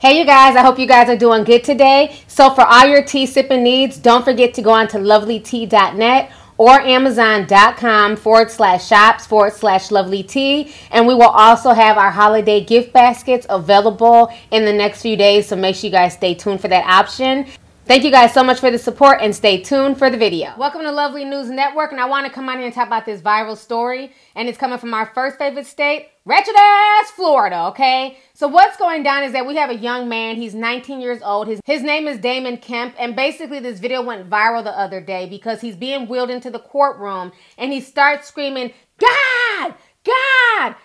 Hey you guys, I hope you guys are doing good today. So for all your tea sipping needs, don't forget to go on to lovelytea.net or amazon.com/shops/lovelytea. And we will also have our holiday gift baskets available in the next few days, so make sure you guys stay tuned for that option. Thank you guys so much for the support and stay tuned for the video. Welcome to Lovely News Network, and I want to come on here and talk about this viral story, and it's coming from our first favorite state, wretched ass Florida, okay? So what's going down is that we have a young man, he's 19 years old, his name is Damon Kemp, and basically this video went viral the other day because he's being wheeled into the courtroom and he starts screaming, "God! God!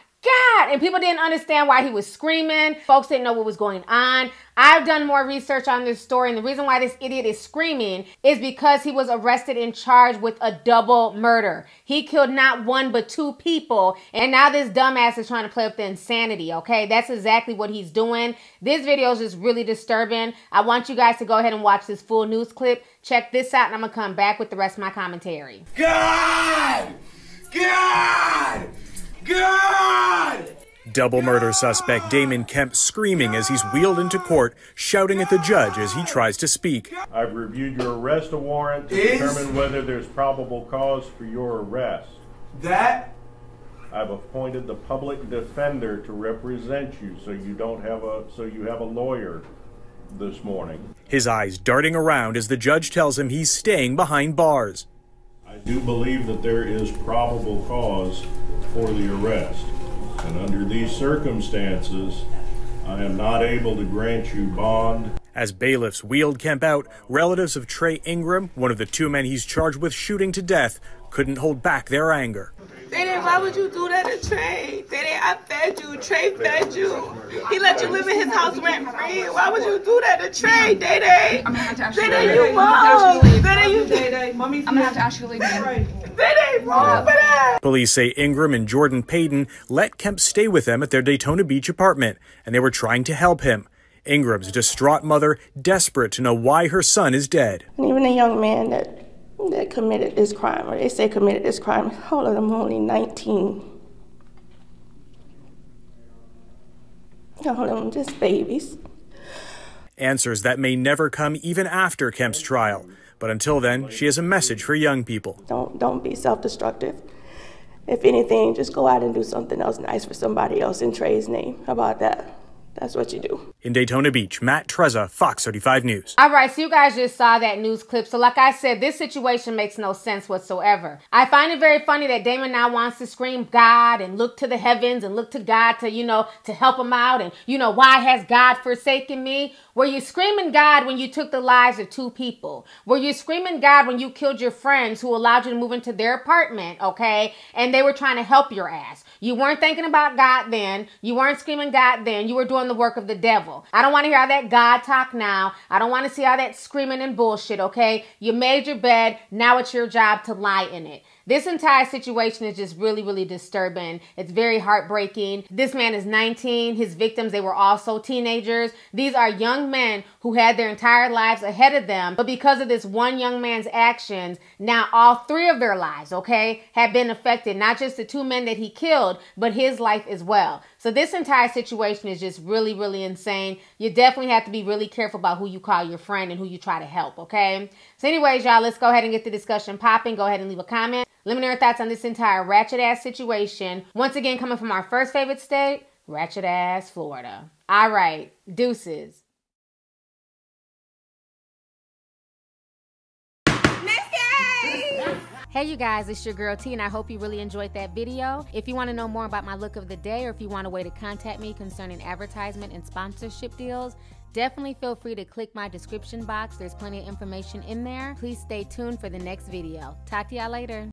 God!" And people didn't understand why he was screaming. Folks didn't know what was going on. I've done more research on this story, and the reason why this idiot is screaming is because he was arrested and charged with a double murder. He killed not one but two people, and now this dumbass is trying to play up the insanity, okay? That's exactly what he's doing. This video is just really disturbing. I want you guys to go ahead and watch this full news clip. Check this out, and I'm gonna come back with the rest of my commentary. God! God! God! Double murder suspect Damon Kemp screaming as he's wheeled into court, shouting at the judge as he tries to speak. I've reviewed your arrest warrant to determine whether there's probable cause for your arrest. I've appointed the public defender to represent you, so you have a lawyer this morning. His eyes darting around as the judge tells him he's staying behind bars. I do believe that there is probable cause for the arrest, and under these circumstances, I am not able to grant you bond. As bailiffs wheeled Kemp out, relatives of Trey Ingram, one of the two men he's charged with shooting to death, couldn't hold back their anger. Why would you do that to Trey? I fed you. Trey fed you. He let you live in his house rent free. Why would you do that to Trey? Day-Day. I'm gonna have to ask you. Day-Day, you wrong. Day-Day, you Day-Day. Mommy's I'm gonna have to ask you later. Day-Day, wrong for that. Police say Ingram and Jordan Payton let Kemp stay with them at their Daytona Beach apartment, and they were trying to help him. Ingram's distraught mother, desperate to know why her son is dead. Even a young man that committed this crime, or they say committed this crime, all of them only 19. All of them just babies. Answers that may never come even after Kemp's trial. But until then, she has a message for young people. Don't be self-destructive. If anything, just go out and do something else nice for somebody else in Trey's name. How about that? That's what you do. In Daytona Beach, Matt Trezza, Fox 35 News. All right, so you guys just saw that news clip. So like I said, this situation makes no sense whatsoever. I find it very funny that Damon now wants to scream God and look to the heavens and look to God to, you know, to help him out. And, you know, why has God forsaken me? Were you screaming God when you took the lives of two people? Were you screaming God when you killed your friends who allowed you to move into their apartment, okay? And they were trying to help your ass. You weren't thinking about God then. You weren't screaming God then. You were doing the work of the devil. I don't want to hear all that God talk now. I don't want to see all that screaming and bullshit, okay? You made your bed. Now it's your job to lie in it. This entire situation is just really, really disturbing. It's very heartbreaking. This man is 19. His victims, they were also teenagers. These are young men who had their entire lives ahead of them. But because of this one young man's actions, now all three of their lives, okay, have been affected. Not just the two men that he killed, but his life as well. So this entire situation is just really, really insane. You definitely have to be really careful about who you call your friend and who you try to help, okay? So anyways, y'all, let's go ahead and get the discussion popping. Go ahead and leave a comment. Let me know your thoughts on this entire ratchet-ass situation. Once again, coming from our first favorite state, ratchet-ass Florida. All right, deuces. Hey you guys, it's your girl T, and I hope you really enjoyed that video. If you want to know more about my look of the day, or if you want a way to contact me concerning advertisement and sponsorship deals, definitely feel free to click my description box. There's plenty of information in there. Please stay tuned for the next video. Talk to y'all later.